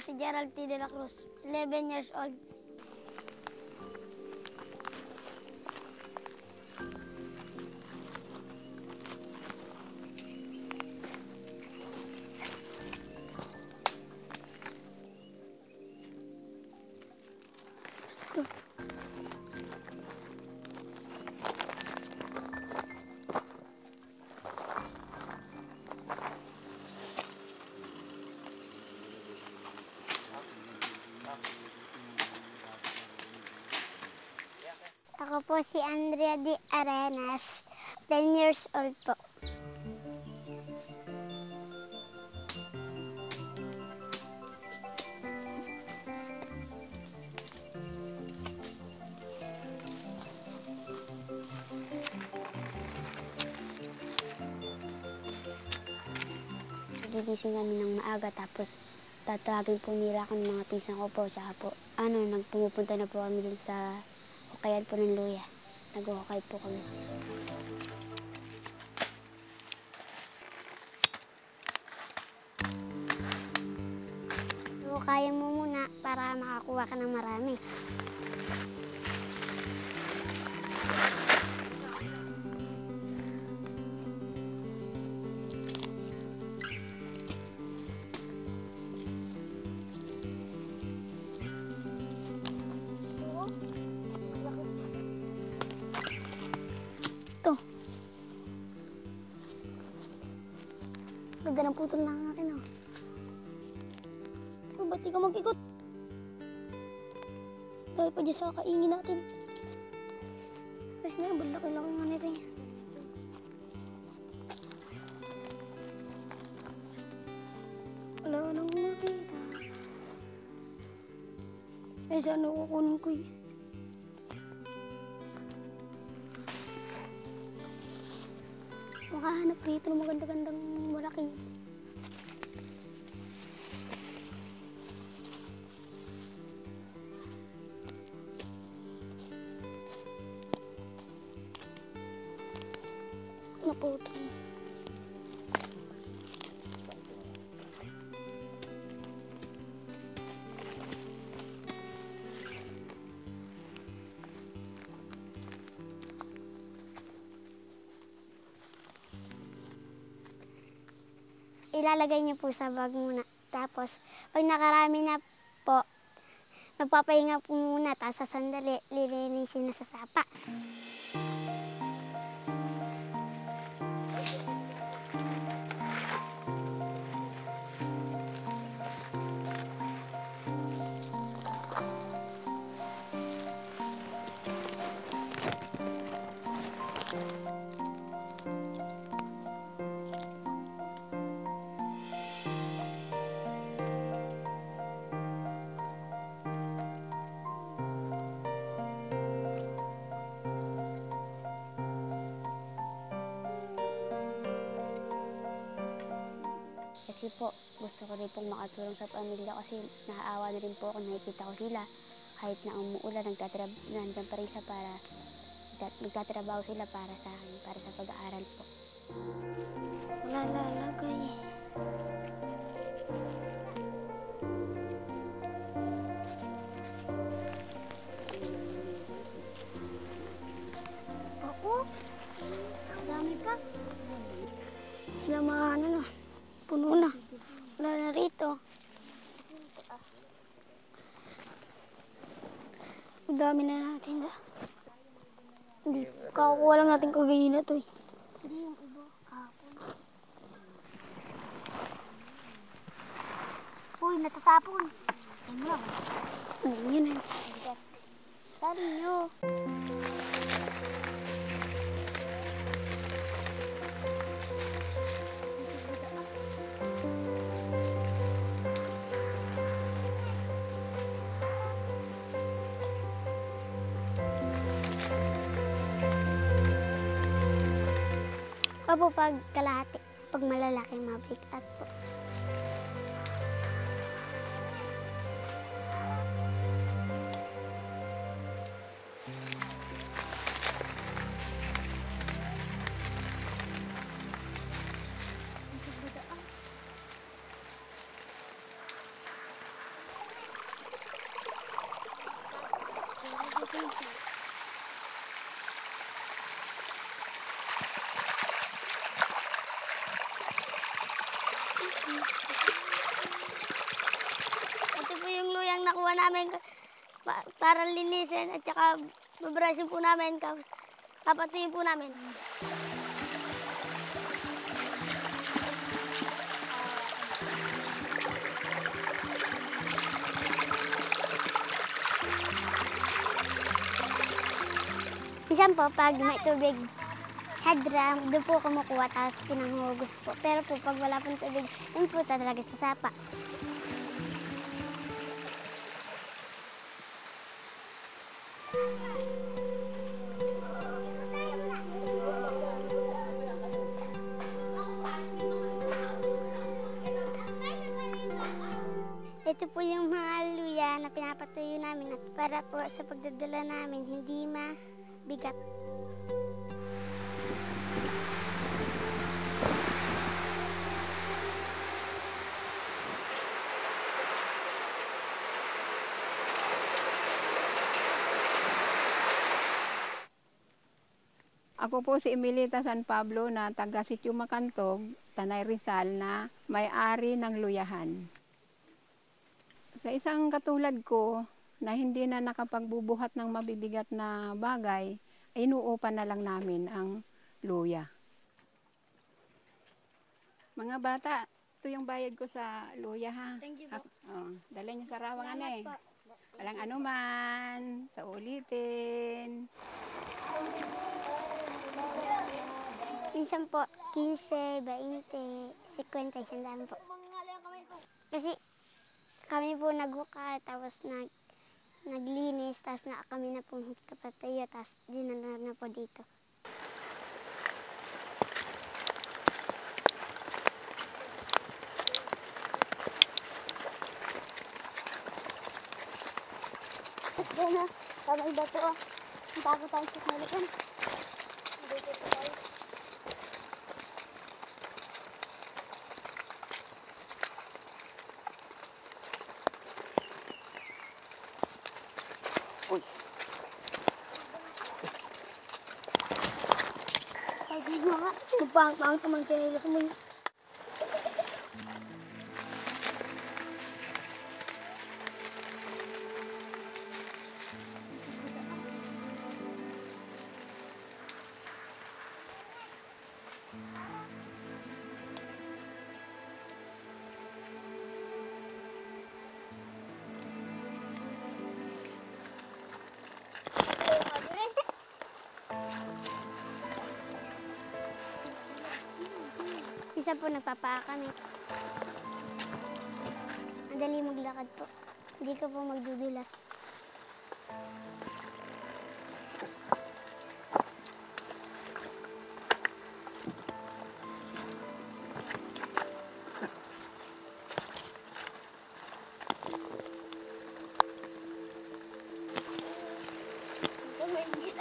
ako si Gerald T. De La Cruz, 11 years old. Ako po si Andrea Di Arenas, 10 years old po. Nagigising kami ng maaga, tapos tatawagin po nila ako ng mga pinsan ko po. Tsaka po, nagpupunta na po kami dun sa hukayan po ng luya. Nag-hukay po kami. Hukayan mo muna para makakuha ka ng marami. Ganda ng putol na akin, oh. Oh, ba't di ka mag-ikot? Dahil pa dyan sa kaingin natin. Mas na yung balaki lang nga nito. Wala ka nang makita. Eh, saan ako kukunin ko, eh? Makahanap ko ito ng maganda-gandang malaki. Naputol. Ilalagay niyo po sa bag muna. Tapos, pag nakarami na po, magpapahinga po muna. Tapos sa sandali, lilinisin na sa sapa. Kasi po, gusto ko rin pong makatulong sa pamilya kasi naaawa na rin po ako, nakikita ko sila. Kahit na umuulan, nandyan pa rin siya para magtatrabaho sila para sa akin, para sa pag-aaral po. Lalalagay. Ako? Ang dami pa. Sila mga puno na. Wala na rito. Ang dami na natin da. Hindi, kakuha lang natin kagayin na ito eh. Hindi yung iba. Uy, natatapon. Ayun mo lang. Ayun yun eh. Dari nyo. Opo, pag kalahati, pag malalaki, mabigat po. Thank you. Ito po yung luyang nakuha namin para linisin at saka babrushin po namin, papatuyin po namin. Minsan po, pag may tubig sa drum, doon po kumukuha, tapos pinanghugus po. Pero po, pag wala pong tubig, yun po talaga sa sapa. Ito po yung mga luya na pinapatuyo namin at para po sa pagdadala namin, hindi bigat. Ako po si Amelita San Pablo na taga Sitio Makantog, Tanay Rizal, na may-ari ng luyahan. Sa isang katulad ko na hindi na nakapagbubuhat ng mabibigat na bagay, inuupa na lang namin ang luya. Mga bata, ito yung bayad ko sa luya, ha? Thank you po. Dala niyo sa rawangan na eh. Walang anuman, sa ulitin. Minsan po, 15, 20, 50, sandaan po. Kasi kami po nagbuka, tapos naglinis, tapos na kami na pong kapatayo, tapos dinala na po dito. Ito na, kamay ba ito? Ang tako tayo sa kalikan. Bang teman saya semua. Isa po, nagpapaa kami. Madali maglakad po. Hindi ka po magdudulas.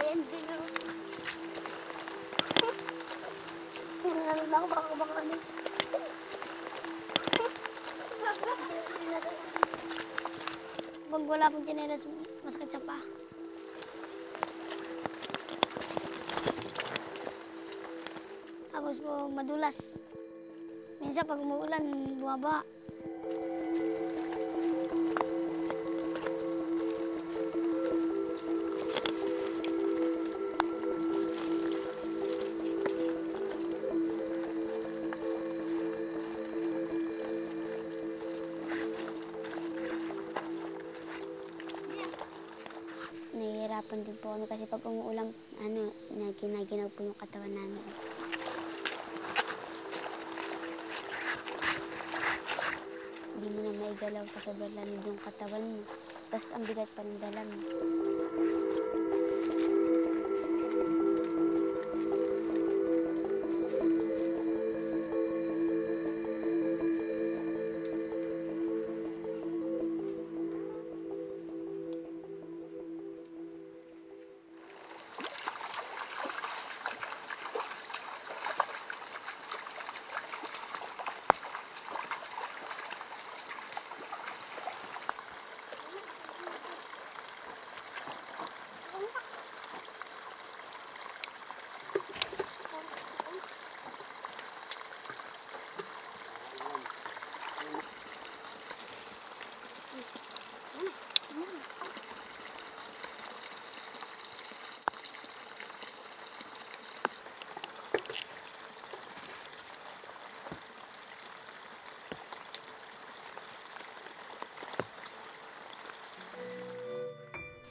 Ayan din ako. Pag wala pong tsinelas, masakit sa paa. Tapos po, madulas. Minsan pag umuulan, buwaba. Nahihirapan din po kami kasi pag umuulang, naginaginag po yung katawan namin. Hindi mo na maigalaw sa sobrang lamig yung katawan mo. Tapos ang bigat pa ng dala mo.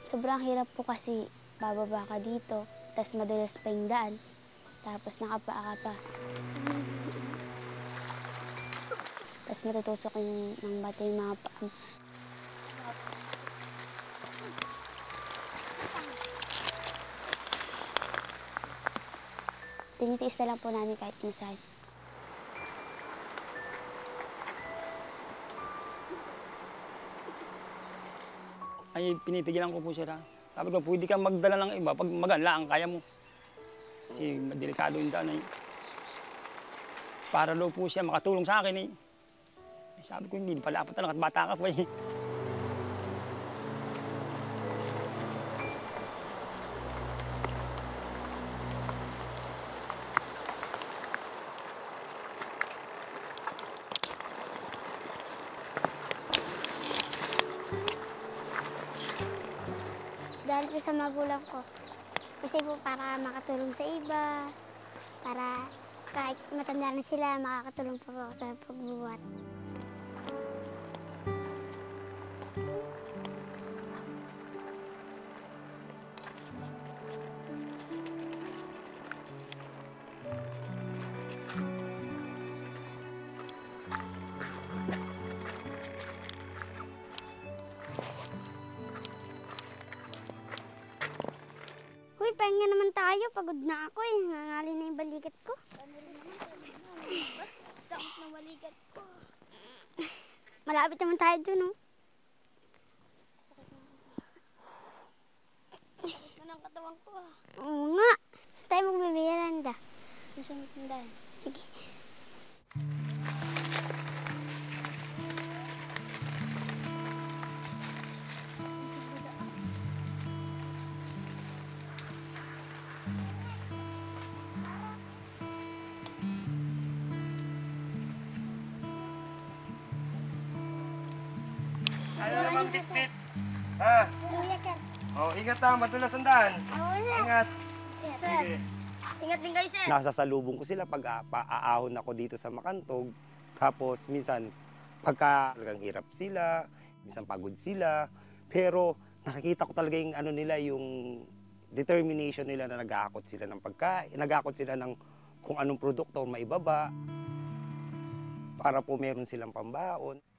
Sobrang hirap po kasi bababa ka dito, tas madulas pa yung daan, tapos nakapaa ka pa. Tas matutusok ng bata yung mga paa. Tinitiis na lang po namin kahit minsan. Ay, pinitigilan ko po siya. Sabi ko, pwede kang magdala ng iba. Pag maganla, ang kaya mo. Kasi delikado yung daan. Eh. Para daw po siya makatulong sa akin. Eh. Sabi ko, hindi pala apat na lang at bata ka pa. Eh. Dahil po sa magulang ko, kasi po para makatulong sa iba, para kahit matanda na sila, makakatulong po ako sa pagbuhat. Pahinga naman tayo. Pagod na ako eh. Nangangali na yung balikat ko. Sakit na balikat ko. Malapit naman tayo dun, no? Sakit na ng katawan ko, ah. Oo nga. Tayo magbibiyaran da. Susunod na dahil. Sige. Pit-pit. Ha? Oh, ingat ha. Madulas ang daan. Ingat. Sige. Ingat din kayo, sir. Nasasalubong ko sila pag aahon ako dito sa Makantog. Tapos minsan pagka talagang hirap sila, minsan pagod sila. Pero nakikita ko talaga yung ano nila, yung determination nila na nag-aakot sila ng pagkain. Nag-aakot sila ng kung anong produkto maibaba para po meron silang pambaon.